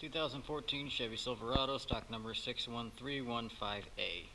2014 Chevy Silverado, stock number 61315A.